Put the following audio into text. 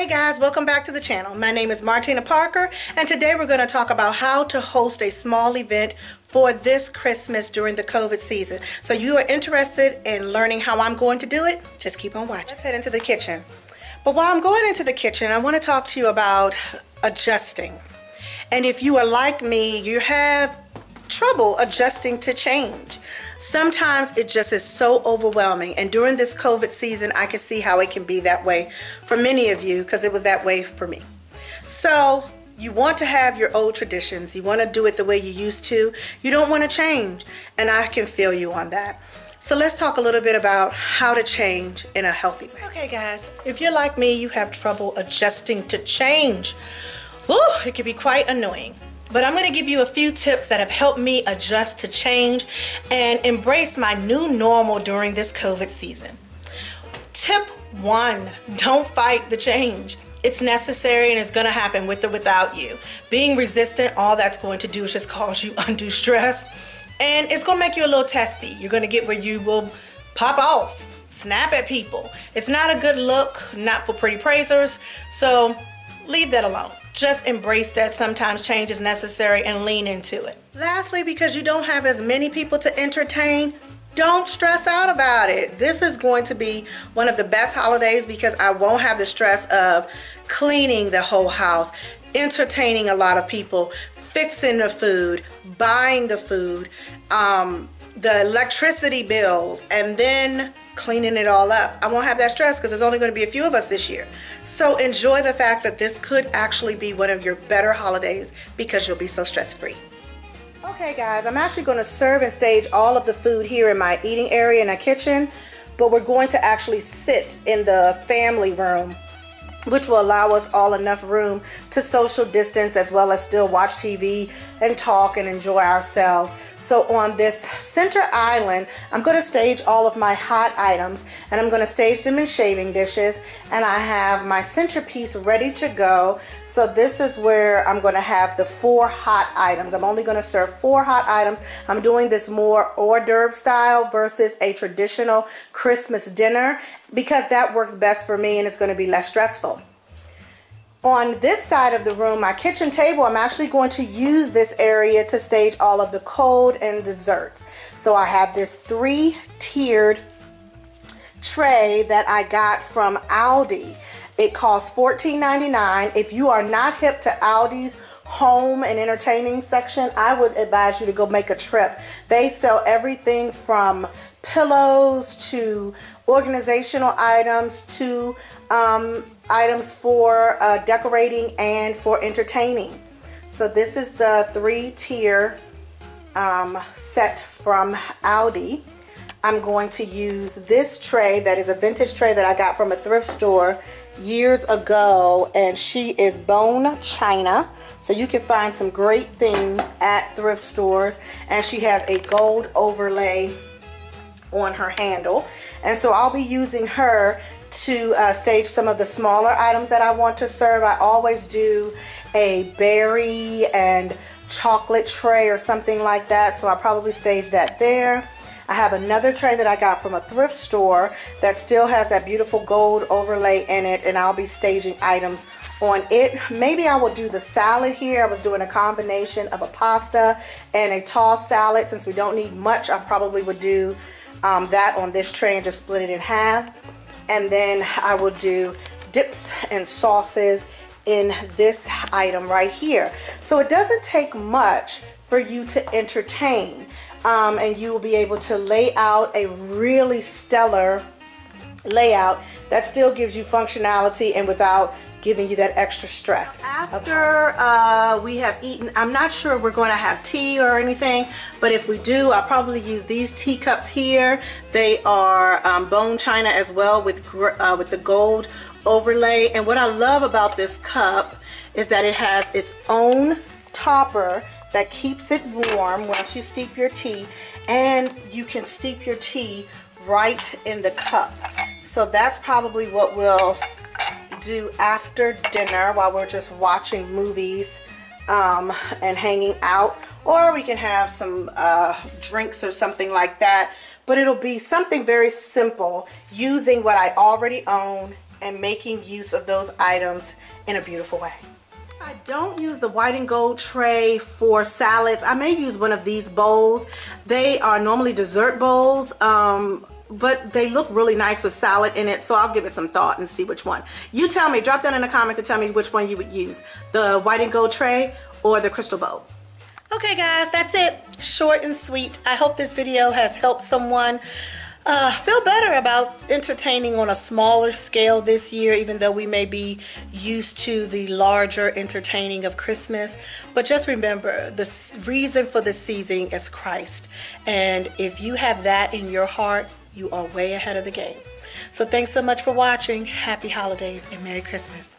Hey guys, welcome back to the channel. My name is Martina Parker, and today we're going to talk about how to host a small event for this Christmas during the COVID season. So you are interested in learning how I'm going to do it? Just keep on watching. Let's head into the kitchen. But while I'm going into the kitchen, I want to talk to you about adjusting. And if you are like me, you have trouble adjusting to change. Sometimes it just is so overwhelming, and during this COVID season I can see how it can be that way for many of you, because it was that way for me. So you want to have your old traditions, you want to do it the way you used to, you don't want to change, and I can feel you on that. So let's talk a little bit about how to change in a healthy way. Okay guys, if you're like me, you have trouble adjusting to change. Ooh, it can be quite annoying. But I'm going to give you a few tips that have helped me adjust to change and embrace my new normal during this COVID season. Tip 1, don't fight the change. It's necessary and it's going to happen with or without you. Being resistant, all that's going to do is just cause you undue stress, and it's going to make you a little testy. You're going to get where you will pop off, snap at people. It's not a good look, not for pretty praisers, so leave that alone. Just embrace that sometimes change is necessary and lean into it. Lastly, because you don't have as many people to entertain, don't stress out about it. This is going to be one of the best holidays because I won't have the stress of cleaning the whole house, entertaining a lot of people, fixing the food, buying the food, the electricity bills, and then cleaning it all up. I won't have that stress because there's only going to be a few of us this year. So enjoy the fact that this could actually be one of your better holidays because you'll be so stress-free. Okay guys, I'm actually going to serve and stage all of the food here in my eating area in the kitchen, but we're going to actually sit in the family room, which will allow us all enough room to social distance as well as still watch TV and talk and enjoy ourselves. So on this center island, I'm going to stage all of my hot items, and I'm going to stage them in shaving dishes, and I have my centerpiece ready to go. So this is where I'm going to have the 4 hot items. I'm only going to serve 4 hot items. I'm doing this more hors d'oeuvre style versus a traditional Christmas dinner because that works best for me and it's going to be less stressful. On this side of the room, my kitchen table, I'm actually going to use this area to stage all of the cold and desserts. So I have this 3-tiered tray that I got from Aldi. It costs $14.99. If you are not hip to Aldi's home and entertaining section, I would advise you to go make a trip. They sell everything from pillows to organizational items to items for decorating and for entertaining. So this is the 3-tier set from Aldi. I'm going to use this tray that is a vintage tray that I got from a thrift store years ago, and she is bone china. So you can find some great things at thrift stores, and she has a gold overlay on her handle, and so I'll be using her to stage some of the smaller items that I want to serve. I always do a berry and chocolate tray or something like that, so I'll probably stage that there. I have another tray that I got from a thrift store that still has that beautiful gold overlay in it, and I'll be staging items on it. Maybe I will do the salad here. I was doing a combination of a pasta and a tossed salad. Since we don't need much, I probably would do that on this tray and just split it in half. And then I will do dips and sauces in this item right here. So it doesn't take much for you to entertain, and you will be able to lay out a really stellar layout that still gives you functionality and without giving you that extra stress. After we have eaten, I'm not sure if we're going to have tea or anything, but if we do, I'll probably use these teacups here. They are bone china as well, with the gold overlay. And what I love about this cup is that it has its own topper that keeps it warm once you steep your tea, and you can steep your tea right in the cup. So that's probably what we'll do after dinner while we're just watching movies and hanging out, or we can have some drinks or something like that, but it'll be something very simple using what I already own and making use of those items in a beautiful way. I don't use the white and gold tray for salads. I may use one of these bowls. They are normally dessert bowls, but they look really nice with salad in it, so I'll give it some thought and see which one. You tell me, drop down in the comments and tell me which one you would use, the white and gold tray or the crystal bowl. Okay guys, that's it. Short and sweet. I hope this video has helped someone feel better about entertaining on a smaller scale this year, even though we may be used to the larger entertaining of Christmas. But just remember, the reason for this season is Christ. And if you have that in your heart, you are way ahead of the game. So thanks so much for watching. Happy holidays and Merry Christmas.